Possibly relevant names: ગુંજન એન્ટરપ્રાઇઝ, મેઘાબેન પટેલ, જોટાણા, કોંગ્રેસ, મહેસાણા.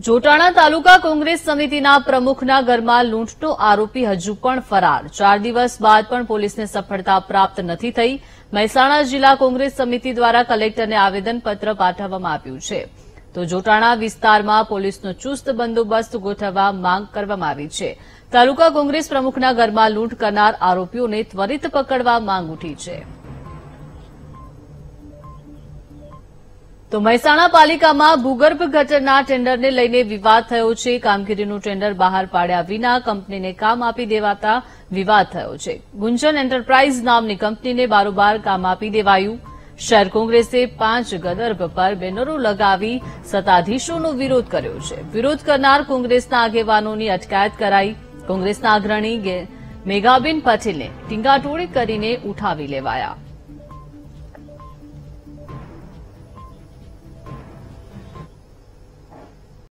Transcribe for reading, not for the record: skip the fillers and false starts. जोटाणा तालुका कांग्रेस समितिना प्रमुखना घरमां लूंटनो आरोपी हजू पण फरार। 4 दिवस बाद पण पोलीसने सफलता प्राप्त नहीं थी। મહેસાણા जिला कांग्रेस समिति द्वारा कलेक्टर ने आवेदनपत्र पाठववामां आव्युं छे। तो जोटाणा विस्तार में पोलीसनो चुस्त बंदोबस्त गोठववा मांग करवामां आवी छे। तालुका कांग्रेस प्रमुखना घरमां लूंट करनार आरोपीओने त्वरित पकड़वा मांग उठी छे। तो મહેસાણા પાલિકામાં ભૂગર્ભ ગટરના ટેન્ડરને લઈને વિવાદ થયો છે। કામગીરીનું ટેન્ડર બહાર પાડ્યા વિના કંપનીને કામ આપી દેવાતા વિવાદ થયો છે। ગુંજન એન્ટરપ્રાઇઝ નામની કંપનીને બારોબાર કામ આપી દેવાયું। શહેર કોંગ્રેસે 5 ગદર્ભ પર બેનરો લગાવી સત્તાધીશોનો વિરોધ કર્યો છે। વિરોધ કરનાર કોંગ્રેસના આગેવાનોની અટકાયત કરાઈ। કોંગ્રેસના અગ્રણી મેઘાબેન પટેલને ટીંગાટોળી કરીને ઉઠાવી લેવાયા।